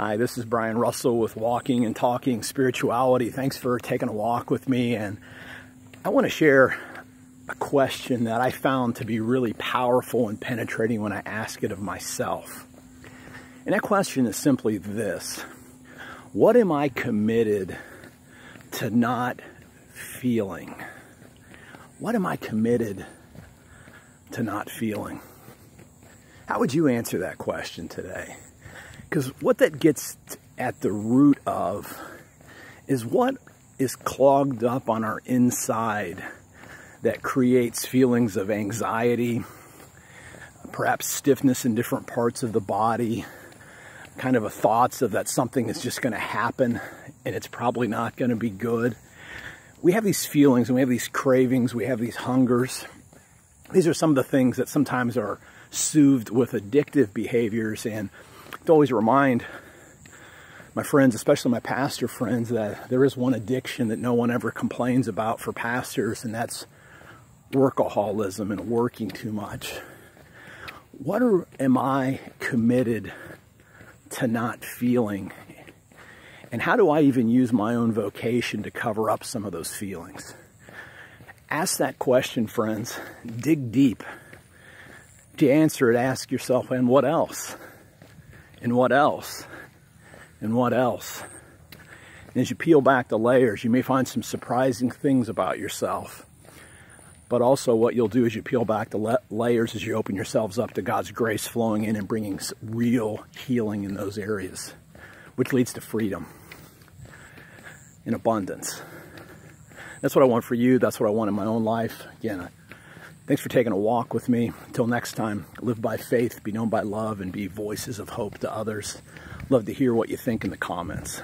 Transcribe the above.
Hi, this is Brian Russell with Walking and Talking Spirituality. Thanks for taking a walk with me, and I want to share a question that I found to be really powerful and penetrating when I ask it of myself. And that question is simply this: what am I committed to not feeling? What am I committed to not feeling? How would you answer that question today? Because what that gets at the root of is what is clogged up on our inside that creates feelings of anxiety, perhaps stiffness in different parts of the body, kind of a thoughts of that something is just going to happen and it's probably not going to be good. We have these feelings and we have these cravings, we have these hungers. These are some of the things that sometimes are soothed with addictive behaviors, and I always remind my friends, especially my pastor friends, that there is one addiction that no one ever complains about for pastors, and that's workaholism and working too much. Am I committed to not feeling? And how do I even use my own vocation to cover up some of those feelings? Ask that question, friends. Dig deep. To answer it, ask yourself, and what else? And what else? And what else? And as you peel back the layers, you may find some surprising things about yourself. But also what you'll do as you peel back the layers is you open yourselves up to God's grace flowing in and bringing real healing in those areas, which leads to freedom and abundance. That's what I want for you. That's what I want in my own life. Again, thanks for taking a walk with me. Until next time, live by faith, be known by love, and be voices of hope to others. Love to hear what you think in the comments.